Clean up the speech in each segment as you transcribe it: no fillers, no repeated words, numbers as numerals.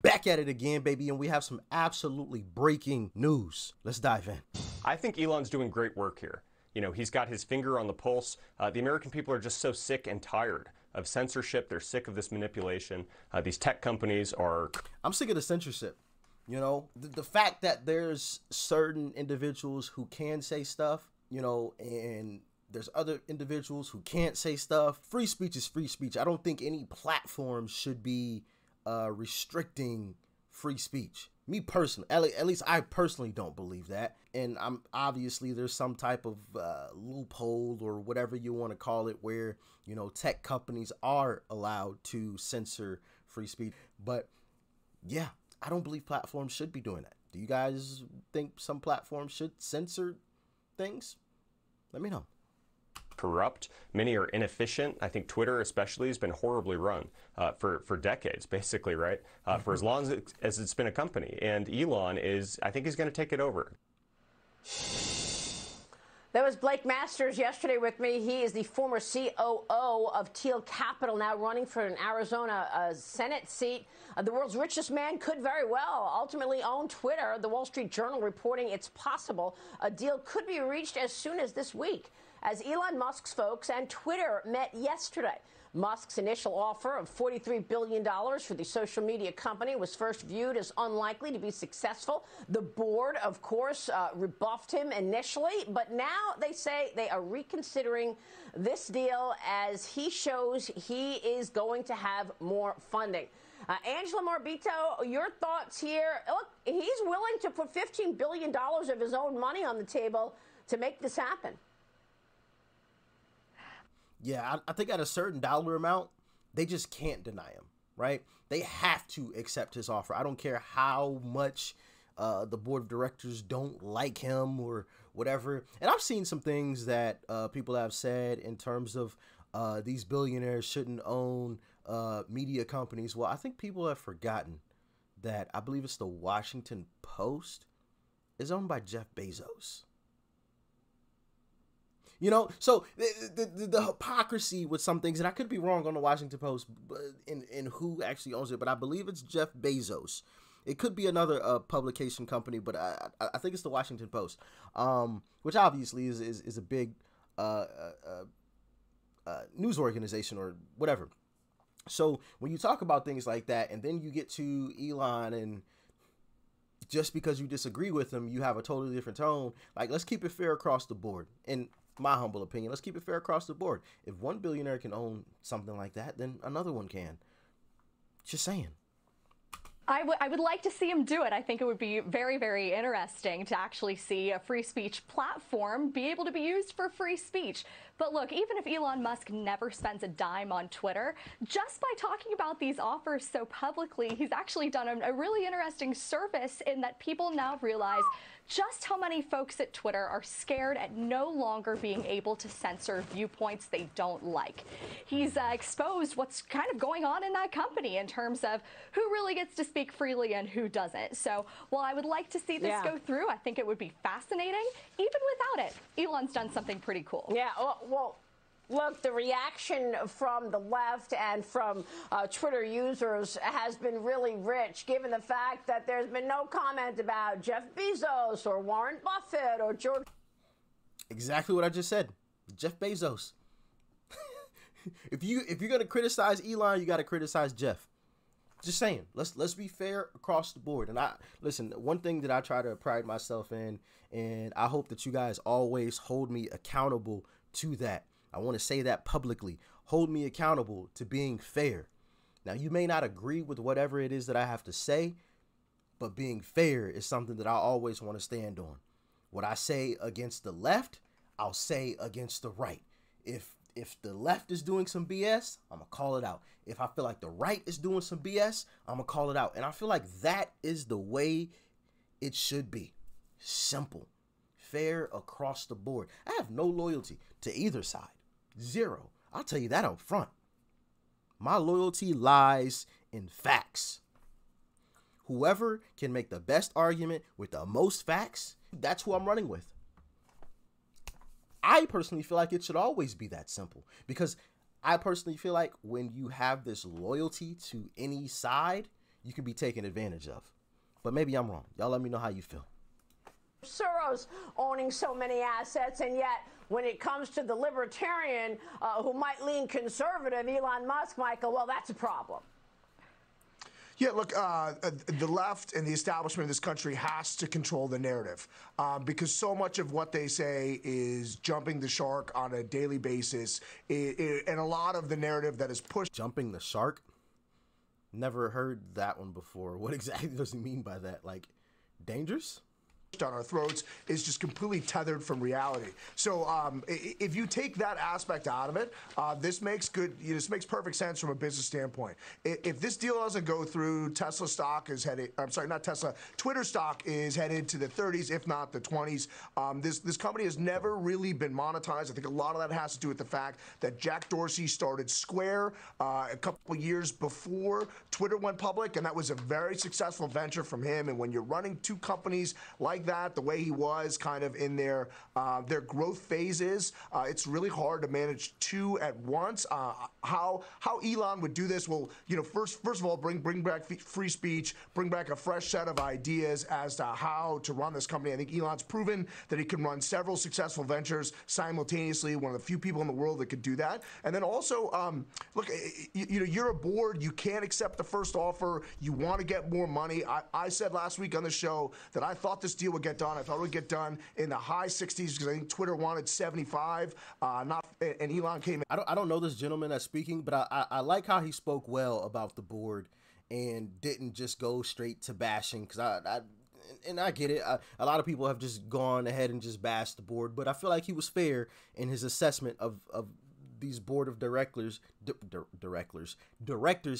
Back at it again, baby, and we have some absolutely breaking news. Let's dive in. I think Elon's doing great work here. You know, he's got his finger on the pulse. The American people are just so sick and tired of censorship. They're sick of this manipulation. These tech companies are... I'm sick of the censorship. You know, the fact that there's certain individuals who can say stuff, you know, and there's other individuals who can't say stuff. Free speech is free speech. I don't think any platform should be restricting free speech. Me personally, at least I personally don't believe that. And I'm obviously there's some type of loophole or whatever you want to call it where, you know, tech companies are allowed to censor free speech. But yeah, I don't believe platforms should be doing that. Do you guys think some platforms should censor things? Let me know. Corrupt. Many are inefficient. I think Twitter especially has been horribly run for decades, basically, right? For as long as it's been a company. And Elon is, I think he's going to take it over. That was Blake Masters yesterday with me. He is the former COO of Teal Capital, now running for an Arizona Senate seat. The world's richest man could very well ultimately own Twitter. The Wall Street Journal reporting it's possible. A deal could be reached as soon as this week, as Elon Musk's folks and Twitter met yesterday. Musk's initial offer of $43 billion for the social media company was first viewed as unlikely to be successful. The board, of course, rebuffed him initially, but now they say they are reconsidering this deal as he shows he is going to have more funding. Angela Marbito, your thoughts here. Look, he's willing to put $15 billion of his own money on the table to make this happen. Yeah, I think at a certain dollar amount, they just can't deny him, right? They have to accept his offer. I don't care how much the board of directors don't like him or whatever. And I've seen some things that people have said in terms of these billionaires shouldn't own media companies. Well, I think people have forgotten that I believe it's the Washington Post is owned by Jeff Bezos. You know, so the hypocrisy with some things, and I could be wrong on the Washington Post in who actually owns it, but I believe it's Jeff Bezos. It could be another publication company, but I think it's the Washington Post, which obviously is a big news organization or whatever. So when you talk about things like that, and then you get to Elon, and just because you disagree with him, you have a totally different tone. Like, let's keep it fair across the board. And my humble opinion, let's keep it fair across the board. If one billionaire can own something like that, then another one can. Just saying. I would like to see him do it. I think it would be very, very interesting to actually see a free speech platform be able to be used for free speech. But look, even if Elon Musk never spends a dime on Twitter, just by talking about these offers so publicly, he's actually done a really interesting service in that people now realize just how many folks at Twitter are scared at no longer being able to censor viewpoints they don't like. He's exposed what's kind of going on in that company in terms of who really gets to speak freely and who doesn't. So while I would like to see this go through, I think it would be fascinating. Even without it, Elon's done something pretty cool. Yeah, well, look, the reaction from the left and from Twitter users has been really rich, given the fact that there's been no comment about Jeff Bezos or Warren Buffett or George. Exactly what I just said. Jeff Bezos. if you're going to criticize Elon, you got to criticize Jeff. Just saying, let's be fair across the board. And I listen, one thing that I try to pride myself in, and I hope that you guys always hold me accountable to that. I want to say that publicly. Hold me accountable to being fair. Now, you may not agree with whatever it is that I have to say, but being fair is something that I always want to stand on. What I say against the left, I'll say against the right. If the left is doing some BS, I'm going to call it out. If I feel like the right is doing some BS, I'm going to call it out. And I feel like that is the way it should be. Simple. Fair across the board. I have no loyalty to either side. Zero. I'll tell you that up front. My loyalty lies in facts. Whoever can make the best argument with the most facts, that's who I'm running with. I personally feel like it should always be that simple, because I personally feel like when you have this loyalty to any side, you could be taken advantage of. But maybe I'm wrong. Y'all let me know how you feel. Soros owning so many assets, and yet when it comes to the libertarian who might lean conservative, Elon Musk, Michael, well, that's a problem. Yeah, look, the left and the establishment of this country has to control the narrative because so much of what they say is jumping the shark on a daily basis, and a lot of the narrative that is pushed. Jumping the shark? Never heard that one before. What exactly does he mean by that? Like, dangerous? Down our throats is just completely tethered from reality. So if you take that aspect out of it, this makes good, this makes perfect sense from a business standpoint. If this deal doesn't go through, Tesla stock is headed, I'm sorry, not Tesla, Twitter stock is headed to the 30s, if not the 20s. This company has never really been monetized. I think a lot of that has to do with the fact that Jack Dorsey started Square a couple of years before Twitter went public, and that was a very successful venture from him. And when you're running two companies like that, the way he was kind of in their growth phases, it's really hard to manage two at once. How Elon would do this? Well, you know, first of all, bring back free speech, bring back a fresh set of ideas as to how to run this company. I think Elon's proven that he can run several successful ventures simultaneously. One of the few people in the world that could do that. And then also, look, you know, you're a board. You can't accept the first offer. You want to get more money. I said last week on the show that I thought this deal would get done. I thought it would get done in the high 60s because I think Twitter wanted 75. And Elon came in. I don't know this gentleman that's speaking, but I like how he spoke well about the board and didn't just go straight to bashing, because I get it. A lot of people have just gone ahead and just bashed the board, but I feel like he was fair in his assessment of these board of directors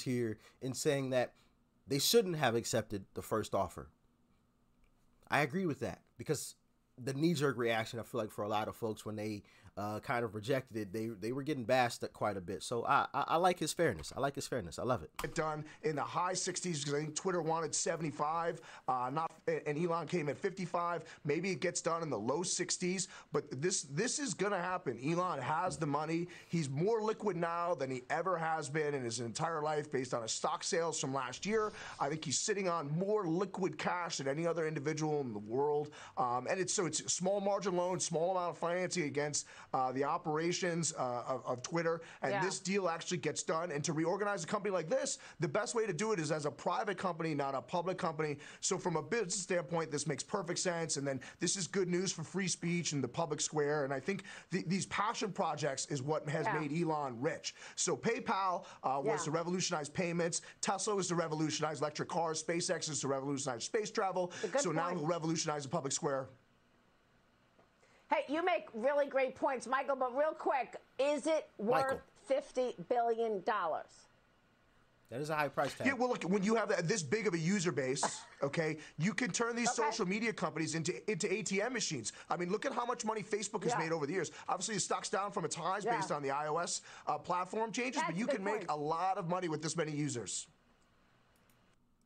here, in saying that they shouldn't have accepted the first offer. I agree with that, because the knee-jerk reaction, I feel like, for a lot of folks when they kind of rejected it, they were getting bashed quite a bit. So I like his fairness. I like his fairness. I love it. Done in the high 60s because I think Twitter wanted 75, and Elon came at 55. Maybe it gets done in the low 60s, but this is going to happen. Elon has the money. He's more liquid now than he ever has been in his entire life based on his stock sales from last year. I think he's sitting on more liquid cash than any other individual in the world, and it's a small margin loan, small amount of financing against the operations of Twitter, and this deal actually gets done. And to reorganize a company like this, the best way to do it is as a private company, not a public company. So from a business standpoint, this makes perfect sense. And then this is good news for free speech and the public square. And I think these passion projects is what has made Elon rich. So PayPal was to revolutionize payments. Tesla was to revolutionize electric cars. SpaceX is to revolutionize space travel. So now he'll revolutionize the public square. Hey, you make really great points, Michael, but real quick, is it worth $50 billion? That is a high price tag. Yeah, well, look, when you have this big of a user base, okay, you can turn these social media companies into ATM machines. I mean, look at how much money Facebook has made over the years. Obviously, the stock's down from its highs based on the iOS platform changes, but you can make a lot of money with this many users.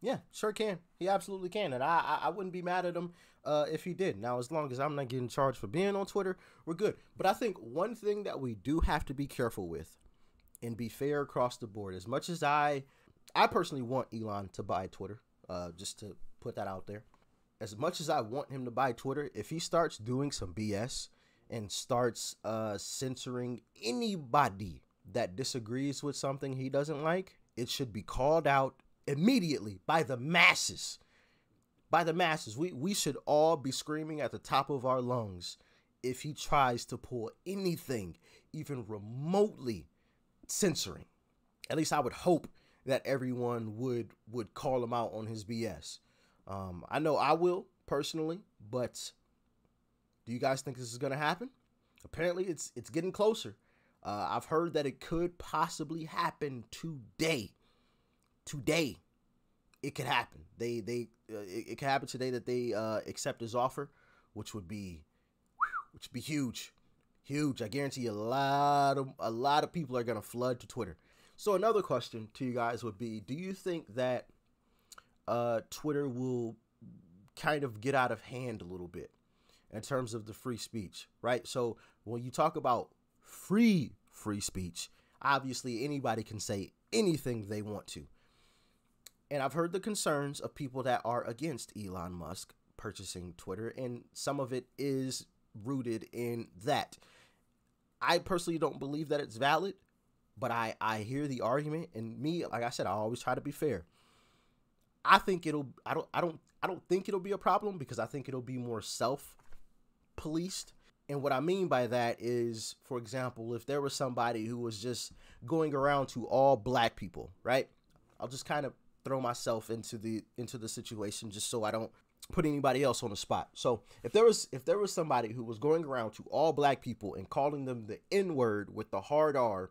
Yeah, sure can. He absolutely can, and I wouldn't be mad at him if he did. Now, as long as I'm not getting charged for being on Twitter, we're good. But I think one thing that we do have to be careful with and be fair across the board, as much as I personally want Elon to buy Twitter, just to put that out there, as much as I want him to buy Twitter, if he starts doing some BS and starts censoring anybody that disagrees with something he doesn't like, it should be called out immediately by the masses. By the masses. We should all be screaming at the top of our lungs if he tries to pull anything even remotely censoring. At least I would hope that everyone would call him out on his BS. I know I will personally, but do you guys think this is going to happen? Apparently it's getting closer. I've heard that it could possibly happen today. Today, it could happen. It could happen today that they accept his offer, which would be huge, huge. I guarantee you a lot of people are gonna flood to Twitter. So another question to you guys would be: do you think that Twitter will kind of get out of hand a little bit in terms of the free speech? Right. So when you talk about free speech, obviously anybody can say anything they want to. And I've heard the concerns of people that are against Elon Musk purchasing Twitter, and some of it is rooted in that. I personally don't believe that it's valid, but I hear the argument, and me, like I said, I always try to be fair. I think it'll, I don't think it'll be a problem because I think it'll be more self-policed. And what I mean by that is, for example, if there was somebody who was just going around to all black people, right? I'll just kind of throw myself into the situation just so I don't put anybody else on the spot. So if there was somebody who was going around to all black people and calling them the N-word with the hard R,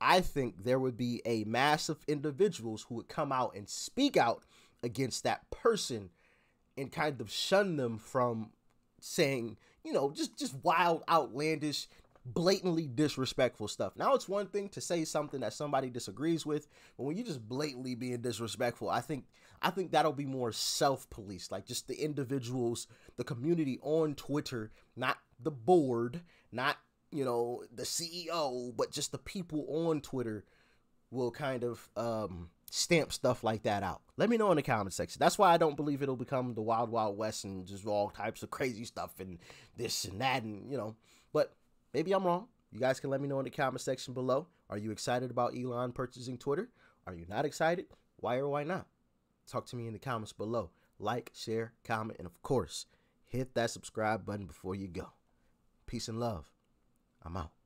I think there would be a mass of individuals who would come out and speak out against that person and kind of shun them from saying, you know, just wild, outlandish, blatantly disrespectful stuff. Now, it's one thing to say something that somebody disagrees with, but when you're just blatantly being disrespectful, I think that'll be more self-policed, like just the individuals, the community on Twitter, not the board, not, you know, the CEO, but just the people on Twitter will kind of stamp stuff like that out. Let me know in the comment section. That's why I don't believe it'll become the Wild Wild West and just all types of crazy stuff and this and that, and, you know, but maybe I'm wrong. You guys can let me know in the comment section below. Are you excited about Elon purchasing Twitter? Are you not excited? Why or why not? Talk to me in the comments below. Like, share, comment, and of course, hit that subscribe button before you go. Peace and love. I'm out.